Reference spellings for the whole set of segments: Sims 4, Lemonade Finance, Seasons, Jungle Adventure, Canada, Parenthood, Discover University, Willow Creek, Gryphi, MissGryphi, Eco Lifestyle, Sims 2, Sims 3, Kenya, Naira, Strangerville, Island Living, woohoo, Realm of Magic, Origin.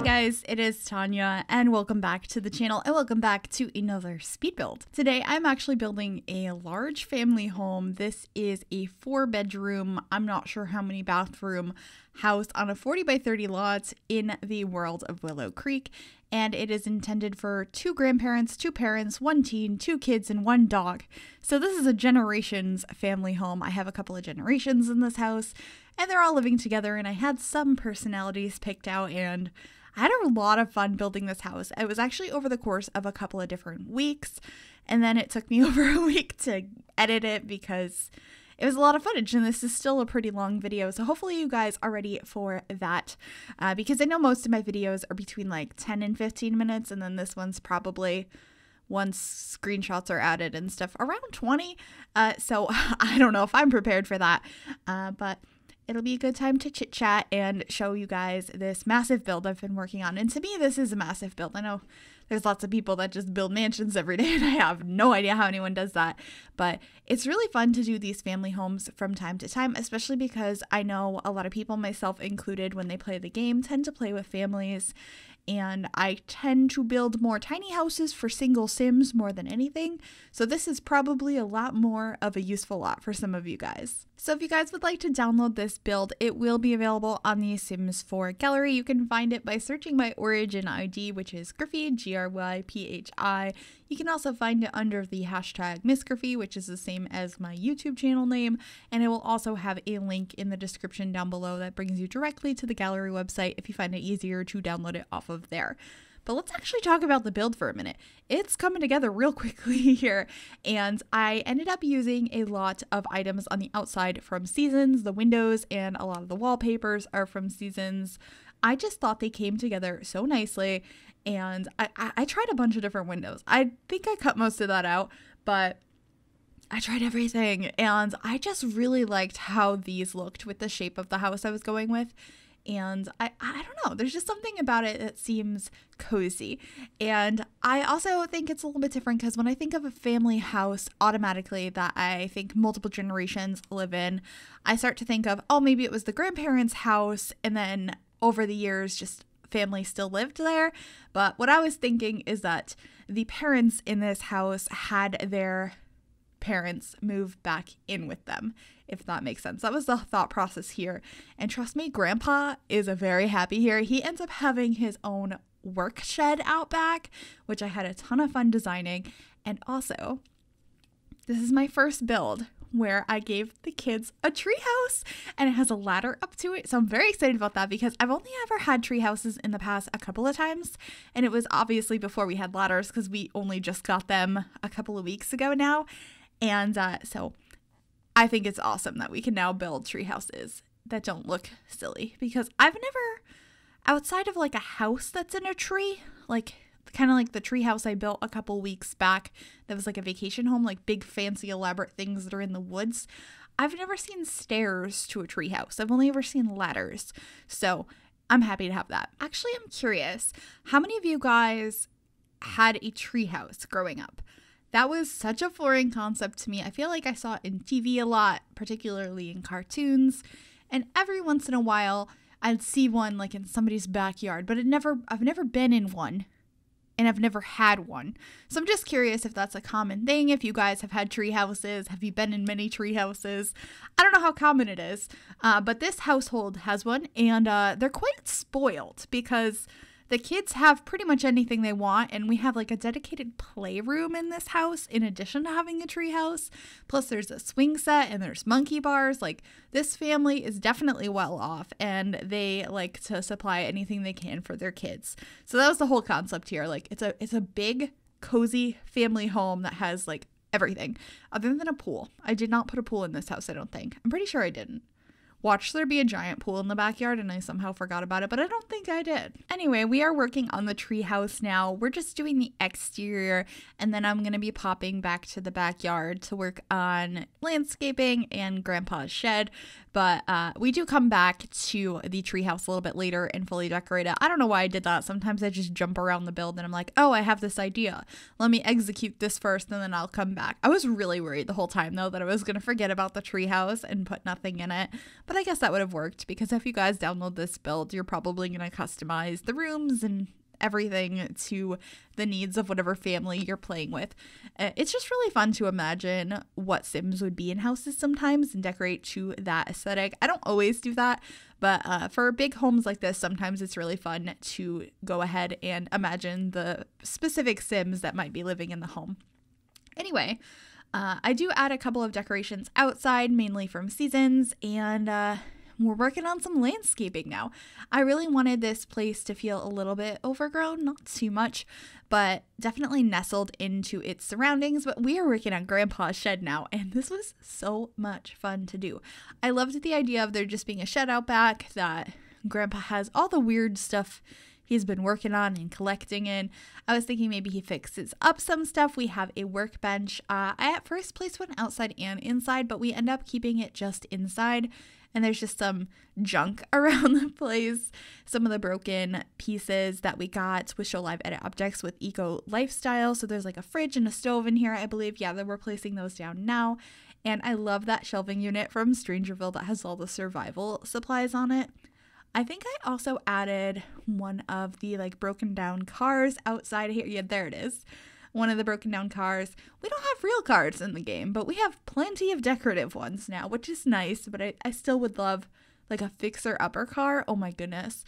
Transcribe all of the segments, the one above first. Hey guys, it is Tanya and welcome back to the channel and welcome back to another speed build. Today I'm actually building a large family home. This is a 4-bedroom, I'm not sure how many bathroom house on a 40 by 30 lot in the world of Willow Creek. And it is intended for 2 grandparents, 2 parents, 1 teen, 2 kids, and 1 dog. So this is a generations family home. I have a couple of generations in this house and they're all living together, and I had some personalities picked out and I had a lot of fun building this house. It was actually over the course of a couple of different weeks, and then it took me over a week to edit it because it was a lot of footage, and this is still a pretty long video, so hopefully you guys are ready for that, because I know most of my videos are between like 10 and 15 minutes, and then this one's probably, once screenshots are added and stuff, around 20, so I don't know if I'm prepared for that, but it'll be a good time to chit chat and show you guys this massive build I've been working on. And to me, this is a massive build. I know there's lots of people that just build mansions every day, and I have no idea how anyone does that. But it's really fun to do these family homes from time to time, especially because I know a lot of people, myself included, when they play the game, tend to play with families. And I tend to build more tiny houses for single Sims more than anything. So this is probably a lot more of a useful lot for some of you guys. So if you guys would like to download this build, it will be available on the Sims 4 gallery. You can find it by searching my origin ID, which is Gryphi, G-R-Y-P-H-I. You can also find it under the hashtag MissGryphi, which is the same as my YouTube channel name. And I will also have a link in the description down below that brings you directly to the gallery website if you find it easier to download it off of there. But let's actually talk about the build for a minute. It's coming together real quickly here, and I ended up using a lot of items on the outside from Seasons. The windows and a lot of the wallpapers are from Seasons. I just thought they came together so nicely, and I tried a bunch of different windows. I think I cut most of that out, but I tried everything, and I just really liked how these looked with the shape of the house I was going with. And I don't know, there's just something about it that seems cozy. And I also think it's a little bit different because when I think of a family house automatically that I think multiple generations live in, I start to think of, oh, maybe it was the grandparents' house and then over the years just family still lived there. But what I was thinking is that the parents in this house had their parents move back in with them, if that makes sense. That was the thought process here. And trust me, Grandpa is very happy here. He ends up having his own work shed out back, which I had a ton of fun designing. And also, this is my first build where I gave the kids a treehouse, and it has a ladder up to it. So I'm very excited about that because I've only ever had treehouses in the past a couple of times, and it was obviously before we had ladders because we only just got them a couple of weeks ago now. And so I think it's awesome that we can now build tree houses that don't look silly, because I've never, outside of like a house that's in a tree, like kind of like the tree house I built a couple weeks back that was like a vacation home, like big fancy elaborate things that are in the woods, I've never seen stairs to a tree house. I've only ever seen ladders. So I'm happy to have that. Actually, I'm curious, how many of you guys had a tree house growing up? That was such a foreign concept to me. I feel like I saw it in TV a lot, particularly in cartoons. And every once in a while, I'd see one like in somebody's backyard, but I've never been in one, and I've never had one. So I'm just curious if that's a common thing, if you guys have had tree houses. Have you been in many tree houses? I don't know how common it is, but this household has one, and they're quite spoiled because the kids have pretty much anything they want, and we have like a dedicated playroom in this house in addition to having a tree house. Plus there's a swing set and there's monkey bars. Like, this family is definitely well off, and they like to supply anything they can for their kids. So that was the whole concept here. Like, it's a big cozy family home that has like everything other than a pool. I did not put a pool in this house, I don't think. I'm pretty sure I didn't. Watched there be a giant pool in the backyard and I somehow forgot about it, but I don't think I did. Anyway, we are working on the treehouse now. We're just doing the exterior, and then I'm gonna be popping back to the backyard to work on landscaping and Grandpa's shed. But we do come back to the treehouse a little bit later and fully decorate it. I don't know why I did that. Sometimes I just jump around the build and I'm like, oh, I have this idea. Let me execute this first and then I'll come back. I was really worried the whole time though that I was gonna forget about the treehouse and put nothing in it. But I guess that would have worked, because if you guys download this build, you're probably going to customize the rooms and everything to the needs of whatever family you're playing with. It's just really fun to imagine what Sims would be in houses sometimes and decorate to that aesthetic. I don't always do that, but for big homes like this, sometimes it's really fun to go ahead and imagine the specific Sims that might be living in the home. Anyway, I do add a couple of decorations outside, mainly from Seasons, and we're working on some landscaping now. I really wanted this place to feel a little bit overgrown, not too much, but definitely nestled into its surroundings. But we are working on Grandpa's shed now, and this was so much fun to do. I loved the idea of there just being a shed out back that Grandpa has all the weird stuff he's been working on and collecting in. I was thinking maybe he fixes up some stuff. We have a workbench. I at first placed one outside and inside, but we end up keeping it just inside. And there's just some junk around the place. Some of the broken pieces that we got with Show Live Edit Objects with Eco Lifestyle. So there's like a fridge and a stove in here, I believe. Yeah, we're placing those down now. And I love that shelving unit from Strangerville that has all the survival supplies on it. I think I also added one of the like broken down cars outside here. Yeah, there it is. One of the broken down cars. We don't have real cars in the game, but we have plenty of decorative ones now, which is nice, but I still would love like a fixer-upper car. Oh my goodness.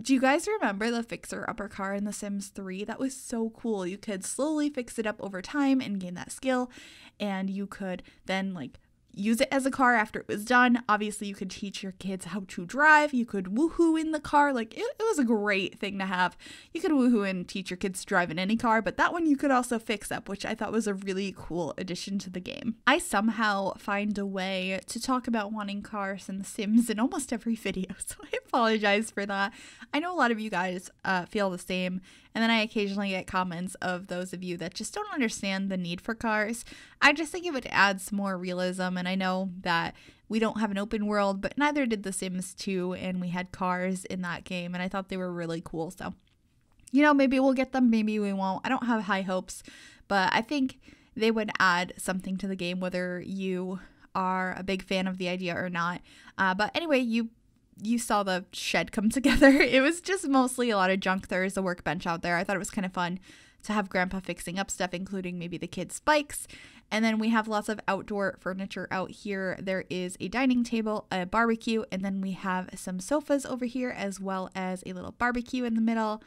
Do you guys remember the fixer-upper car in The Sims 3? That was so cool. You could slowly fix it up over time and gain that skill, and you could then like use it as a car after it was done. Obviously, you could teach your kids how to drive. You could woohoo in the car. Like, it was a great thing to have. You could woohoo and teach your kids to drive in any car, but that one you could also fix up, which I thought was a really cool addition to the game. I somehow find a way to talk about wanting cars in The Sims in almost every video, so I apologize for that. I know a lot of you guys feel the same. And then I occasionally get comments of those of you that just don't understand the need for cars. I just think it would add some more realism. And I know that we don't have an open world, but neither did The Sims 2. And we had cars in that game. And I thought they were really cool. So, you know, maybe we'll get them. Maybe we won't. I don't have high hopes. But I think they would add something to the game, whether you are a big fan of the idea or not. But anyway, you saw the shed come together. It was just mostly a lot of junk. There is a workbench out there. I thought it was kind of fun to have Grandpa fixing up stuff, including maybe the kids' bikes. And then we have lots of outdoor furniture out here. There is a dining table, a barbecue, and then we have some sofas over here as well as a little barbecue in the middle.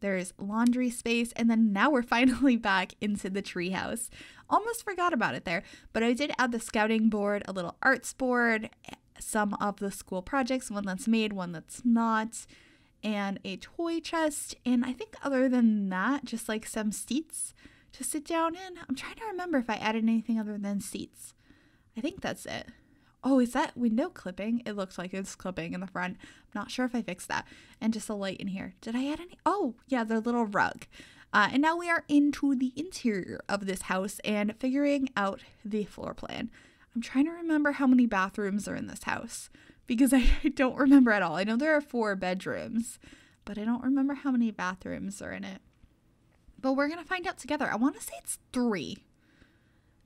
There's laundry space, and then now we're finally back into the treehouse. Almost forgot about it there, but I did add the scouting board, a little arts board, some of the school projects, one that's made, one that's not, and a toy chest. And I think other than that, just like some seats to sit down in. I'm trying to remember if I added anything other than seats. I think that's it. Oh, is that window clipping? It looks like it's clipping in the front. I'm not sure if I fixed that. And just a light in here. Did I add any? Oh, yeah, the little rug. And now we are into the interior of this house and figuring out the floor plan. I'm trying to remember how many bathrooms are in this house because I don't remember at all. I know there are 4 bedrooms, but I don't remember how many bathrooms are in it. But we're going to find out together. I want to say it's 3.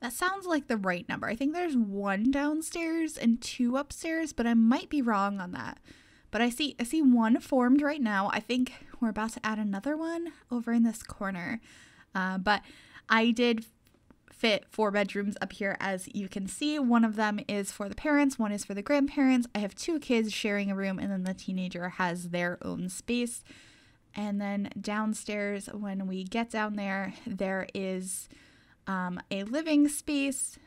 That sounds like the right number. I think there's 1 downstairs and 2 upstairs, but I might be wrong on that. But I see 1 formed right now. I think we're about to add another one over in this corner. But I did fit 4 bedrooms up here, as you can see. One of them is for the parents, one is for the grandparents. I have 2 kids sharing a room, and then the teenager has their own space. And then downstairs, when we get down there, there is a living space,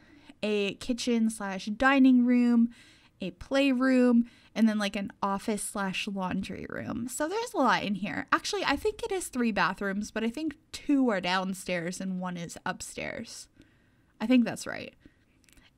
a kitchen / dining room, a playroom, and then like an office / laundry room. So there's a lot in here. Actually, I think it is 3 bathrooms, but I think 2 are downstairs and 1 is upstairs. I think that's right.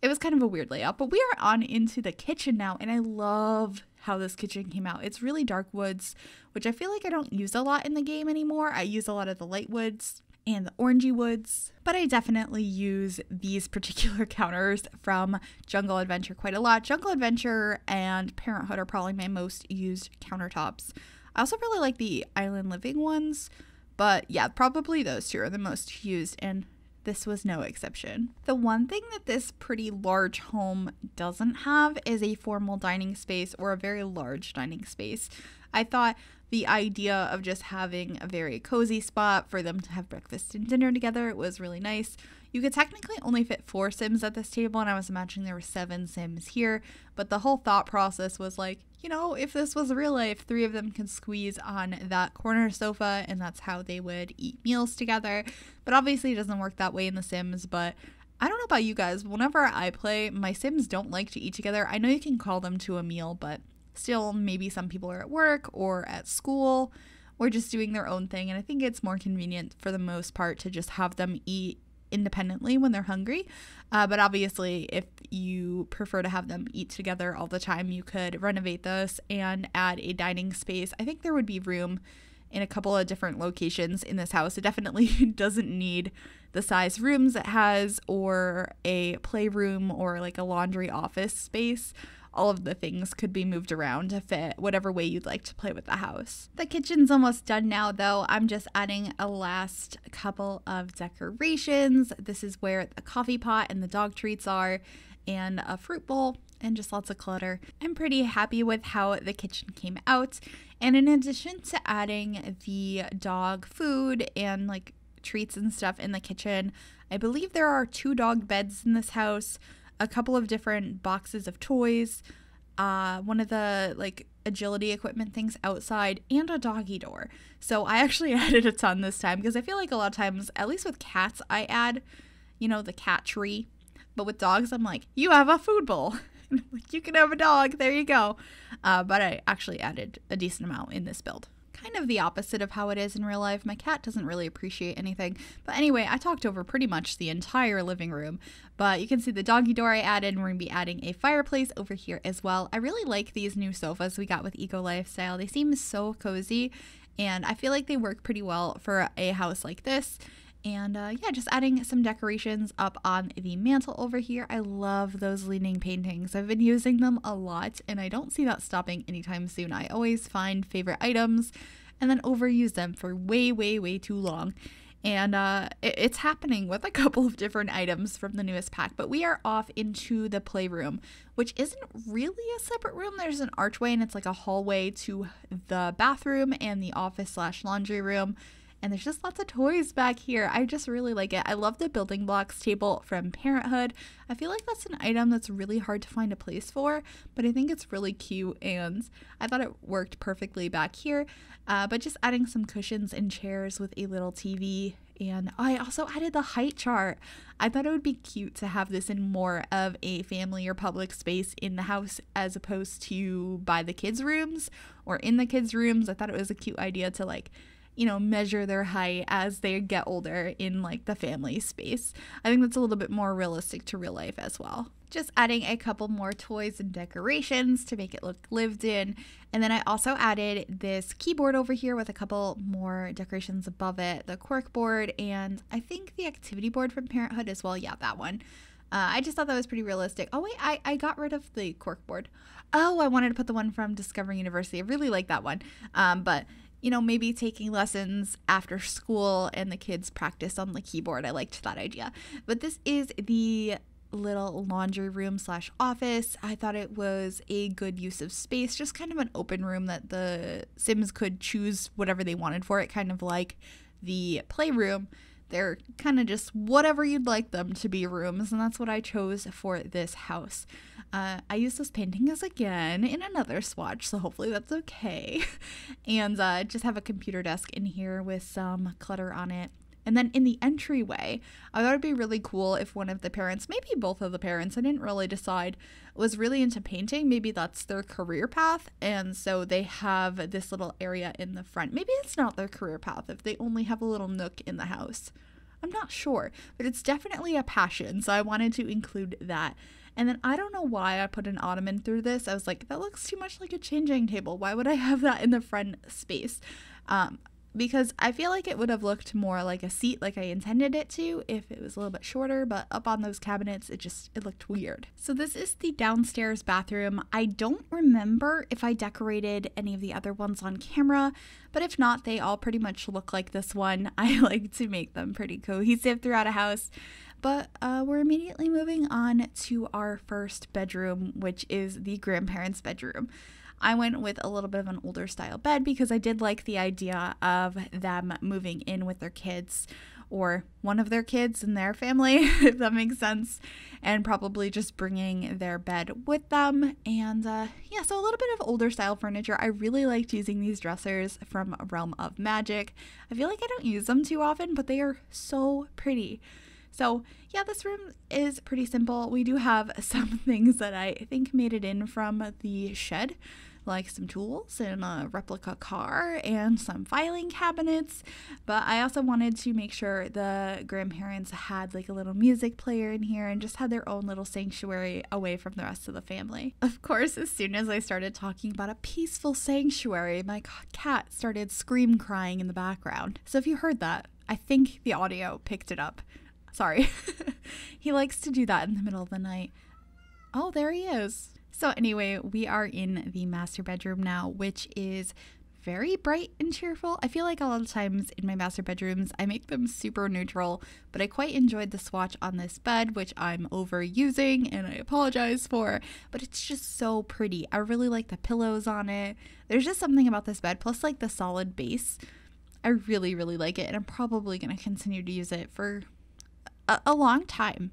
It was kind of a weird layout, but we are on into the kitchen now, and I love how this kitchen came out. It's really dark woods, which I feel like I don't use a lot in the game anymore. I use a lot of the light woods and the orangey woods, but I definitely use these particular counters from Jungle Adventure quite a lot. Jungle Adventure and Parenthood are probably my most used countertops. I also really like the Island Living ones, but yeah, probably those 2 are the most used, and This was no exception. The one thing that this pretty large home doesn't have is a formal dining space or a very large dining space. I thought the idea of just having a very cozy spot for them to have breakfast and dinner together was really nice. You could technically only fit 4 Sims at this table, and I was imagining there were 7 Sims here, but the whole thought process was like, you know, if this was real life, 3 of them could squeeze on that corner sofa and that's how they would eat meals together. But obviously it doesn't work that way in The Sims, but I don't know about you guys, whenever I play, my Sims don't like to eat together. I know you can call them to a meal, but still, maybe some people are at work or at school or just doing their own thing, and I think it's more convenient for the most part to just have them eat independently when they're hungry, but obviously if you prefer to have them eat together all the time, you could renovate this and add a dining space. I think there would be room in a couple of different locations in this house. It definitely doesn't need the size rooms it has or a playroom or like a laundry office space. All of the things could be moved around to fit whatever way you'd like to play with the house. The kitchen's almost done now though. I'm just adding a last couple of decorations. This is where the coffee pot and the dog treats are, and a fruit bowl, and just lots of clutter. I'm pretty happy with how the kitchen came out. And in addition to adding the dog food and like treats and stuff in the kitchen, I believe there are 2 dog beds in this house, a couple of different boxes of toys, one of the like agility equipment things outside, and a doggy door. So I actually added a ton this time because I feel like a lot of times, at least with cats, I add, you know, the cat tree. But with dogs, I'm like, you have a food bowl. You can have a dog. There you go. But I actually added a decent amount in this build. Kind of the opposite of how it is in real life. My cat doesn't really appreciate anything. But anyway, I talked over pretty much the entire living room. But you can see the doggy door I added, and we're going to be adding a fireplace over here as well. I really like these new sofas we got with Eco Lifestyle. They seem so cozy, and I feel like they work pretty well for a house like this. And yeah, just adding some decorations up on the mantle over here. I love those leaning paintings. I've been using them a lot, and I don't see that stopping anytime soon. I always find favorite items and then overuse them for way, way, way too long. And it's happening with a couple of different items from the newest pack. But we are off into the playroom, which isn't really a separate room. There's an archway, and it's like a hallway to the bathroom and the office/laundry room. And there's just lots of toys back here. I just really like it. I love the building blocks table from Parenthood. I feel like that's an item that's really hard to find a place for, but I think it's really cute, and I thought it worked perfectly back here. But just adding some cushions and chairs with a little TV. And I also added the height chart. I thought it would be cute to have this in more of a family or public space in the house as opposed to by the kids' rooms or in the kids' rooms. I thought it was a cute idea to, like, you know, measure their height as they get older in like the family space. I think that's a little bit more realistic to real life as well. Just adding a couple more toys and decorations to make it look lived in. And then I also added this keyboard over here with a couple more decorations above it, the cork board, and I think the activity board from Parenthood as well. Yeah, that one. I just thought that was pretty realistic. Oh wait, I got rid of the cork board. Oh, I wanted to put the one from Discover University. I really like that one. But you know, maybe taking lessons after school and the kids practice on the keyboard. I liked that idea. But this is the little laundry room slash office. I thought it was a good use of space, just kind of an open room that the Sims could choose whatever they wanted for it, kind of like the playroom. They're kind of just whatever you'd like them to be rooms, and that's what I chose for this house. I used those paintings again in another swatch, so hopefully that's okay. And just have a computer desk in here with some clutter on it. And then in the entryway, I thought it'd be really cool if one of the parents, maybe both of the parents, I didn't really decide, was really into painting. Maybe that's their career path, and so they have this little area in the front. Maybe it's not their career path if they only have a little nook in the house. I'm not sure, but it's definitely a passion, so I wanted to include that. And then I don't know why I put an ottoman through this. I was like, that looks too much like a changing table. Why would I have that in the front space? because I feel like it would have looked more like a seat like I intended it to if it was a little bit shorter, but up on those cabinets it looked weird. So this is the downstairs bathroom. I don't remember if I decorated any of the other ones on camera, but if not, they all pretty much look like this one. I like to make them pretty cohesive throughout a house. But we're immediately moving on to our first bedroom, which is the grandparents' bedroom. I went with a little bit of an older style bed because I did like the idea of them moving in with their kids or one of their kids in their family, if that makes sense, and probably just bringing their bed with them. And yeah, so a little bit of older style furniture. I really liked using these dressers from Realm of Magic. I feel like I don't use them too often, but they are so pretty. So yeah, this room is pretty simple. We do have some things that I think made it in from the shed, like some tools and a replica car and some filing cabinets. But I also wanted to make sure the grandparents had like a little music player in here and just had their own little sanctuary away from the rest of the family. Of course, as soon as I started talking about a peaceful sanctuary, my cat started scream crying in the background. So if you heard that, I think the audio picked it up. Sorry. He likes to do that in the middle of the night. Oh, there he is. So anyway, we are in the master bedroom now, which is very bright and cheerful. I feel like a lot of times in my master bedrooms, I make them super neutral, but I quite enjoyed the swatch on this bed, which I'm overusing and I apologize for, but it's just so pretty. I really like the pillows on it. There's just something about this bed, plus like the solid base. I really, really like it, and I'm probably going to continue to use it for a long time.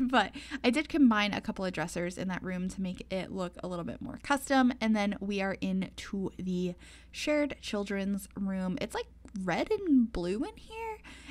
But I did combine a couple of dressers in that room to make it look a little bit more custom. And then we are into the shared children's room. It's like red and blue in here.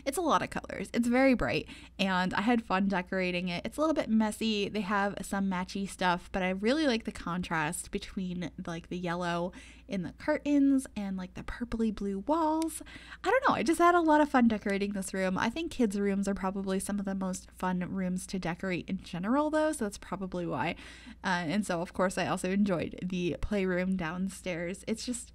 It's a lot of colors. It's very bright and I had fun decorating it. It's a little bit messy. They have some matchy stuff, but I really like the contrast between like the yellow in the curtains and like the purpley blue walls. I don't know. I just had a lot of fun decorating this room. I think kids' rooms are probably some of the most fun rooms to decorate in general though, so that's probably why. And so of course I also enjoyed the playroom downstairs. It's just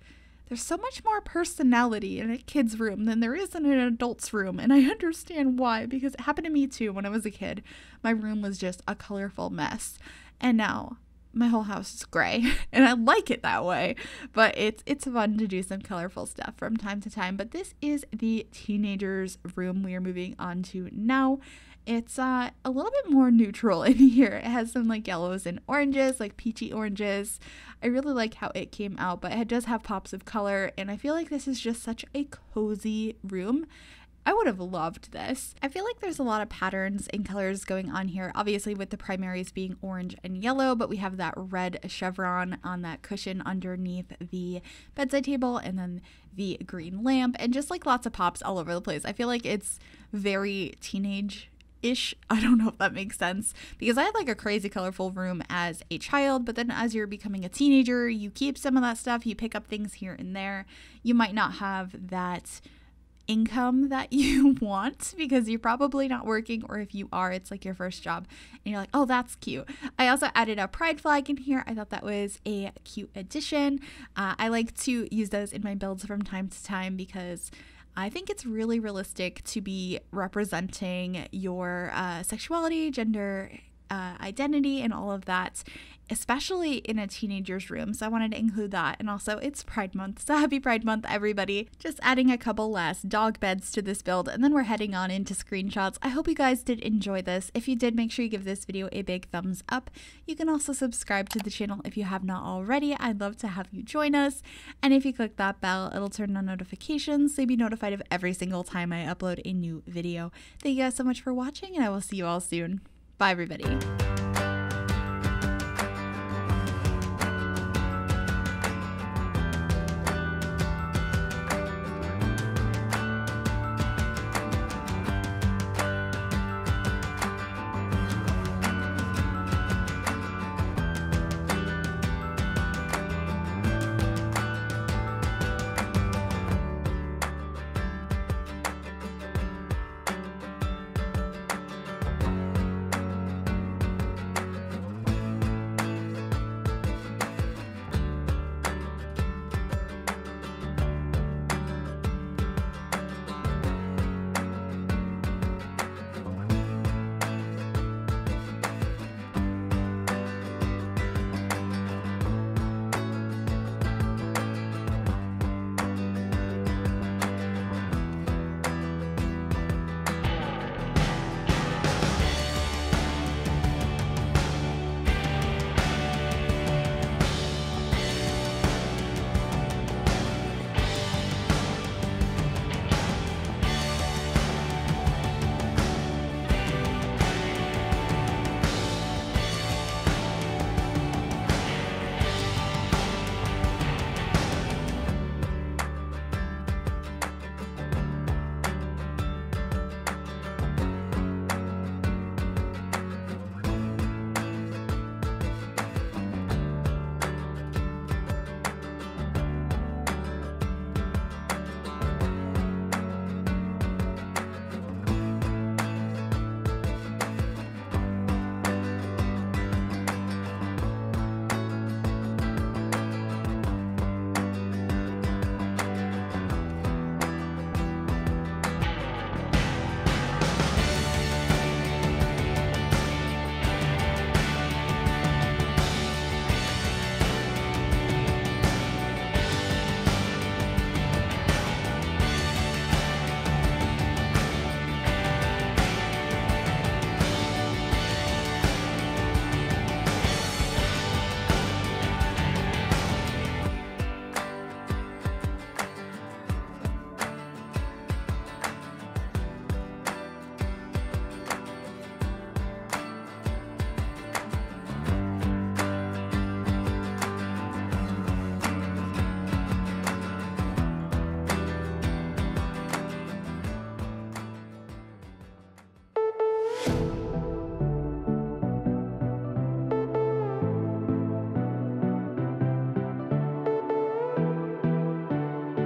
there's so much more personality in a kid's room than there is in an adult's room, and I understand why, because it happened to me too when I was a kid. My room was just a colorful mess, and now my whole house is gray, and I like it that way, but it's fun to do some colorful stuff from time to time. But this is the teenager's room we are moving on to now. It's a little bit more neutral in here. It has some like yellows and oranges, like peachy oranges. I really like how it came out, but it does have pops of color, and I feel like this is just such a cozy room. I would have loved this. I feel like there's a lot of patterns and colors going on here, obviously with the primaries being orange and yellow, but we have that red chevron on that cushion underneath the bedside table, and then the green lamp, and just like lots of pops all over the place. I feel like it's very teenage-ish. I don't know if that makes sense, because I had like a crazy colorful room as a child, but then as you're becoming a teenager, you keep some of that stuff, you pick up things here and there. You might not have that income that you want because you're probably not working, or if you are, it's like your first job and you're like, oh, that's cute. I also added a pride flag in here. I thought that was a cute addition. I like to use those in my builds from time to time because I think it's really realistic to be representing your sexuality, gender identity, and all of that, especially in a teenager's room. So I wanted to include that. And also it's Pride Month, so happy Pride Month, everybody. Just adding a couple last dog beds to this build, and then we're heading on into screenshots. I hope you guys did enjoy this. If you did, make sure you give this video a big thumbs up. You can also subscribe to the channel if you have not already. I'd love to have you join us. And if you click that bell, it'll turn on notifications so you'll be notified of every single time I upload a new video. Thank you guys so much for watching, and I will see you all soon. Bye, everybody.